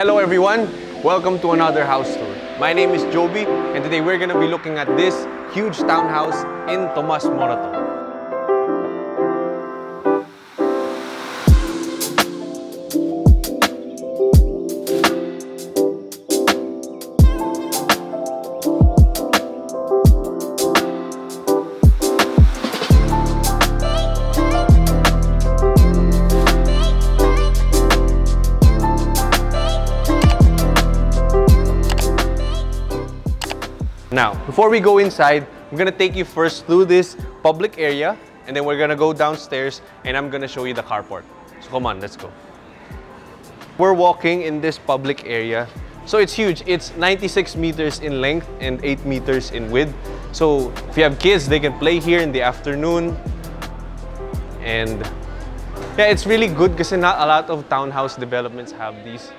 Hello everyone, welcome to another house tour. My name is Joby and today we're gonna be looking at this huge townhouse in Tomas Morato. Now, before we go inside, I'm gonna take you first through this public area and then we're gonna go downstairs and I'm gonna show you the carport. So come on, let's go. We're walking in this public area. So it's huge. It's 96 meters in length and 8 meters in width. So if you have kids, they can play here in the afternoon. And yeah, it's really good because not a lot of townhouse developments have these.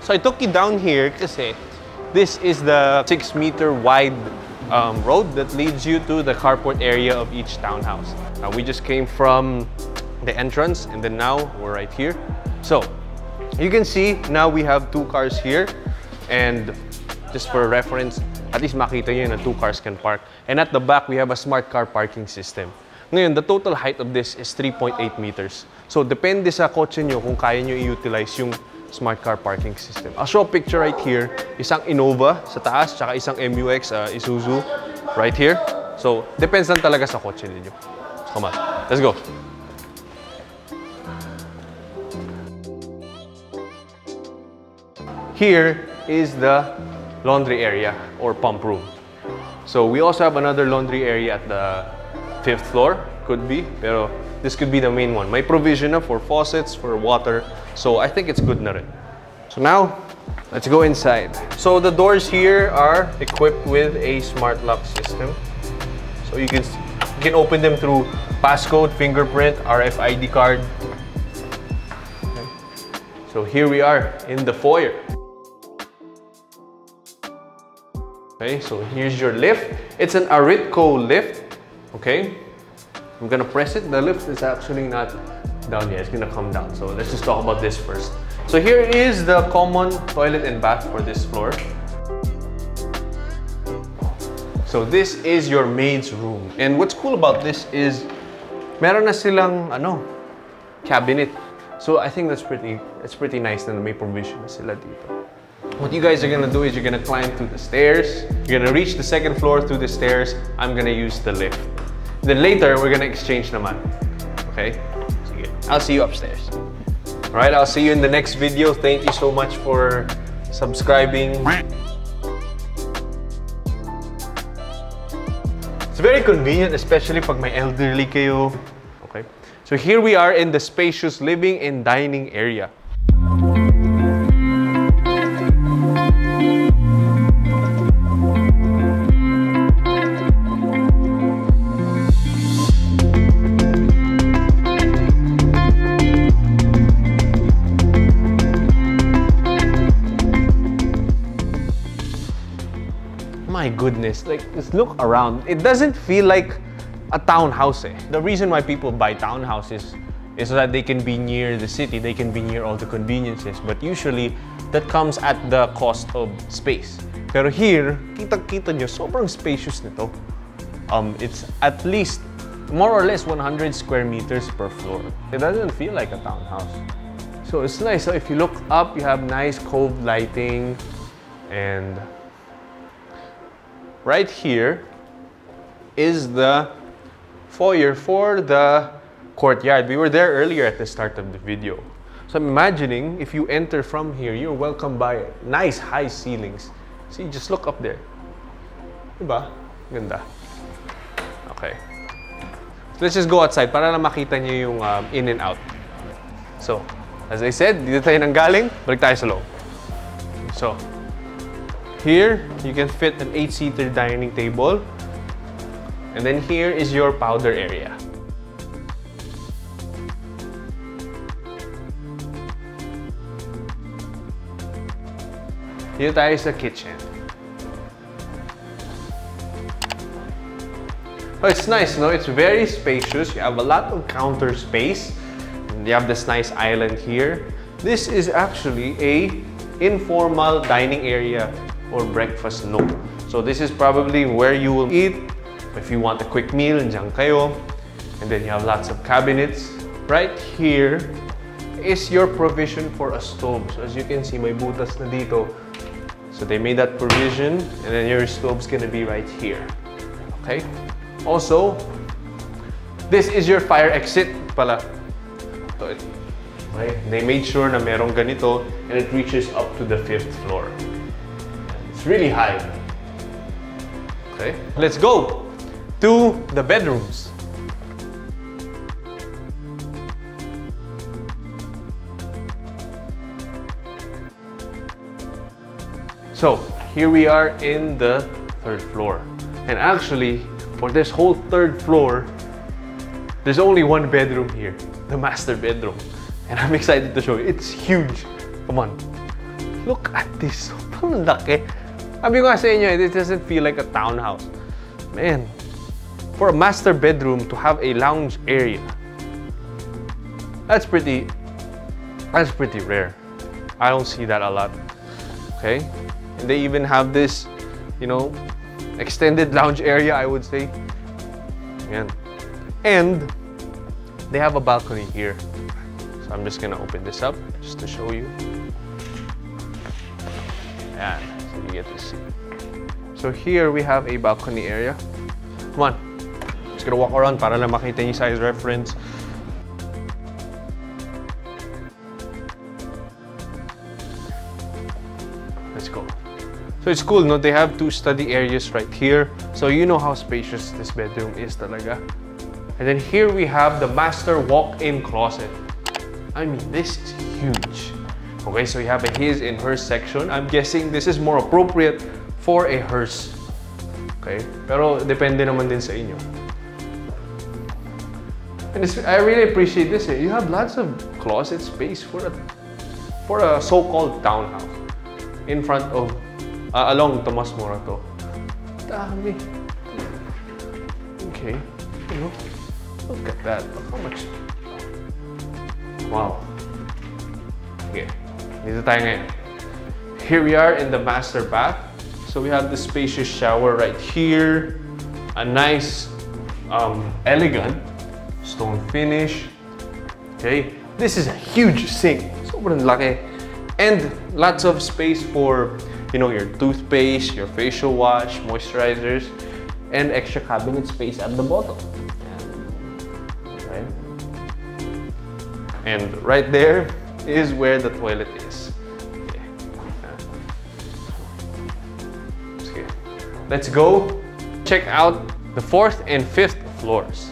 So I took you down here kasi this is the 6-meter wide road that leads you to the carport area of each townhouse. We just came from the entrance and then now we're right here. So you can see now we have 2 cars here, and just for reference, at least makita nyo na 2 cars can park. And at the back, we have a smart car parking system. Ngayon, the total height of this is 3.8 meters. So depende sa kotse nyo kung kaya nyo i-utilize yung smart car parking system. I'll show a picture right here. Isang Innova sa taas, tsaka isang MUX Isuzu right here. So, depends lang talaga sa kotse ninyo. Come on, let's go. Here is the laundry area or pump room. So, we also have another laundry area at the 5th floor. Could be, pero this could be the main one. May provision na for faucets, for water. So I think it's good na rin. So now, let's go inside. So the doors here are equipped with a smart lock system. So you can open them through passcode, fingerprint, RFID card. Okay. So here we are in the foyer. Okay, so here's your lift. It's an Aritco lift. Okay. I'm gonna press it. The lift is actually not down yet. It's gonna come down. So let's just talk about this first. So here is the common toilet and bath for this floor. So this is your maid's room. And what's cool about this is meron na silang cabinet. So I think that's pretty nice na may provision sila dito. What you guys are gonna do is you're gonna climb through the stairs. You're gonna reach the 2nd floor through the stairs. I'm gonna use the lift. Then later, we're gonna exchange naman. Okay? Sige. I'll see you upstairs. Alright, I'll see you in the next video. Thank you so much for subscribing. It's very convenient, especially pag may elderly kayo. Okay? So here we are in the spacious living and dining area. My goodness, like, just look around. It doesn't feel like a townhouse. The reason why people buy townhouses is so that they can be near the city, they can be near all the conveniences, but usually that comes at the cost of space. Pero here, kita-kita nyo, sobrang spacious nito. It's at least more or less 100 square meters per floor. It doesn't feel like a townhouse. So it's nice. So if you look up, you have nice cove lighting, and right here is the foyer for the courtyard. We were there earlier at the start of the video. So I'm imagining if you enter from here, you're welcomed by nice high ceilings. See, just look up there. Diba? Ganda. Okay. So let's just go outside para lang makita niyo yung in and out. So, as I said, dito tayo nanggaling, balik tayo sa loob. So, here, you can fit an 8-seater dining table. And then here is your powder area. Dito tayo sa kitchen. Oh, it's nice, no? It's very spacious. You have a lot of counter space. They have this nice island here. This is actually a informal dining area or breakfast nook. So this is probably where you will eat. If you want a quick meal, diyan kayo. And then you have lots of cabinets. Right here is your provision for a stove. So as you can see, may butas na dito. So they made that provision, and then your stove's gonna be right here. Okay? Also, this is your fire exit pala. Right? They made sure na merong ganito, and it reaches up to the 5th floor. It's really high. Okay? Let's go to the bedrooms. So, here we are in the 3rd floor. And actually, for this whole 3rd floor, there's only one bedroom here, the master bedroom. And I'm excited to show you. It's huge. Come on. Look at this. Sobrang laki. Sabi ko nga sa inyo, it doesn't feel like a townhouse. Man, for a master bedroom to have a lounge area, that's pretty rare. I don't see that a lot. Okay? And they even have this, you know, extended lounge area, I would say. Ayan. And they have a balcony here. So I'm just gonna open this up just to show you. Ayan. So you get to see. So here we have a balcony area. Come on. Just gonna walk around para lang makita yung size reference. Let's go. So it's cool, no? They have two study areas right here. So you know how spacious this bedroom is talaga. And then here we have the master walk-in closet. I mean, this is huge. Okay, so you have a his and hers section. I'm guessing this is more appropriate for a hers. Okay, pero depende naman din sa inyo. And I really appreciate this. You have lots of closet space for a so-called townhouse in front of along Tomas Morato. Okay, you know, look at that. Look how much. Wow. Okay, dito tayo ngayon. Here we are in the master bath. So we have the spacious shower right here. A nice, elegant stone finish. Okay, this is a huge sink. Sobrang laki. And lots of space for, you know, your toothpaste, your facial wash, moisturizers, and extra cabinet space at the bottom. Right? And right there is where the toilet is. Okay. Okay. Let's go check out the 4th and 5th floors.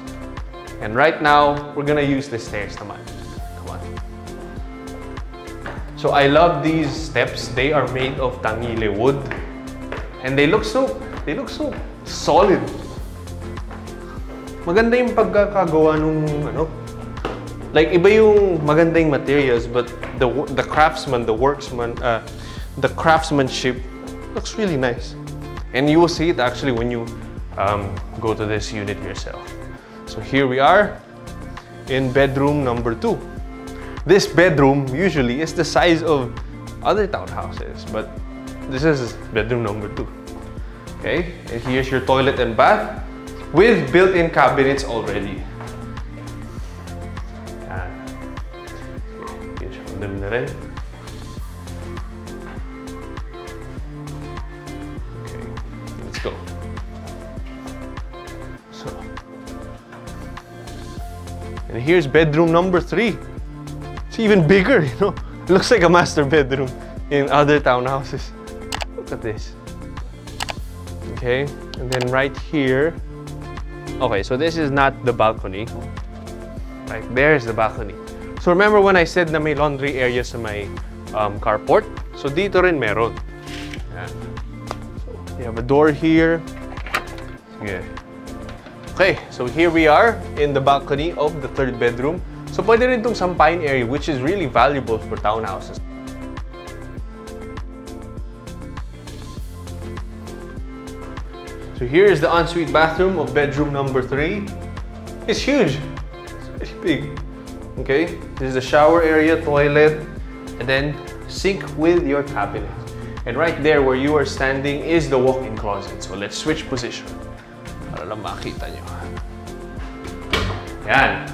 And right now, we're gonna use the stairs naman. Come on. So I love these steps. They are made of tangile wood, and they look so solid. Maganda yung pagkakagawa nung ano. Like iba yung magandang materials, but the craftsmanship looks really nice. And you will see it actually when you go to this unit yourself. So here we are in bedroom number 2. This bedroom usually is the size of other townhouses, but this is bedroom number 2. Okay, and here's your toilet and bath with built-in cabinets already. Okay. Let's go. So, and here's bedroom number 3. Even bigger, you know. It looks like a master bedroom in other townhouses. Look at this. Okay, and then right here. Okay, so this is not the balcony. Right, there's the balcony. So remember when I said na may laundry area sa may carport? So dito rin meron. Yeah. So you have a door here. Sige. Okay, so here we are in the balcony of the 3rd bedroom. So pwede rin itong sampain area, which is really valuable for townhouses. So here is the ensuite bathroom of bedroom number 3. It's huge. It's really big. Okay, this is the shower area, toilet, and then sink with your cabinet. And right there where you are standing is the walk-in closet. So let's switch position. Para lang makita nyo. Yan.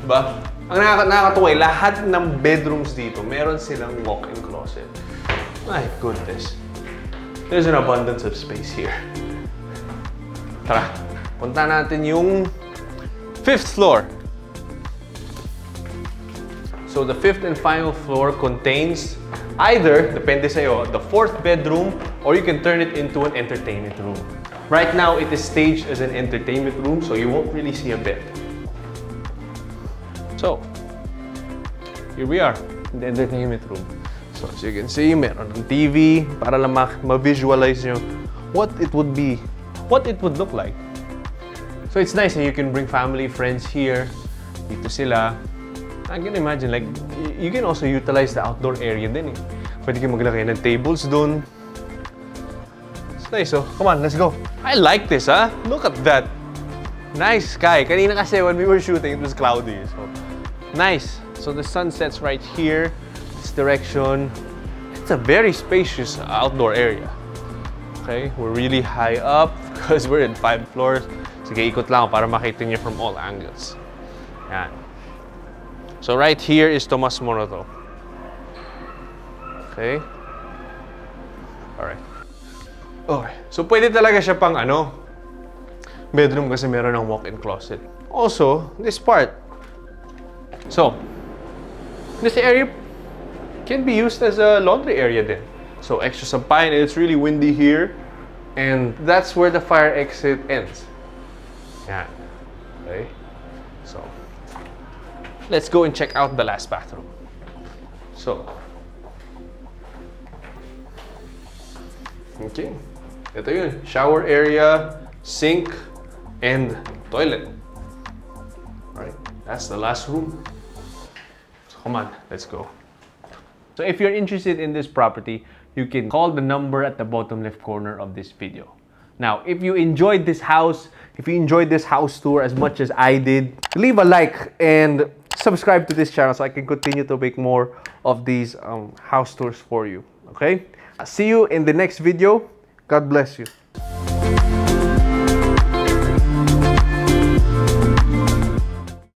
Diba? Ang nakakatuwa, lahat ng bedrooms dito, meron silang walk-in closet. My goodness. There's an abundance of space here. Tara, punta natin yung 5th floor. So the 5th and final floor contains either, depende sa'yo, the 4th bedroom, or you can turn it into an entertainment room. Right now, it is staged as an entertainment room, so you won't really see a bed. So, here we are in the entertainment room. So as you can see, meron ng TV para lang ma-visualize nyo what it would be, what it would look like. So it's nice that you can bring family, friends here. Dito sila. I can imagine, like, you can also utilize the outdoor area din eh. Pwede kayo maglagay ng tables dun. It's nice, oh. Come on, let's go. I like this, huh? Look at that. Nice sky. Kanina kasi when we were shooting, it was cloudy. So, nice. So the sun sets right here. This direction. It's a very spacious outdoor area. Okay, we're really high up because we're in 5 floors. Sige, ikot lang para makita niyo from all angles. Yan. So right here is Tomas Morato. Okay? Alright. Okay. So pwede talaga siya pang ano, bedroom kasi meron ng walk-in closet. Also, this part. So, this area can be used as a laundry area din. So extra sampayan, it's really windy here. And that's where the fire exit ends. Yan. Okay? So, let's go and check out the last bathroom. So, okay, ito yun. Shower area, sink, and toilet. All right, that's the last room. So come on, let's go. So if you're interested in this property, you can call the number at the bottom left corner of this video. Now, if you enjoyed this house, if you enjoyed this house tour as much as I did, leave a like and subscribe to this channel so I can continue to make more of these house tours for you. Okay? I'll see you in the next video. God bless you.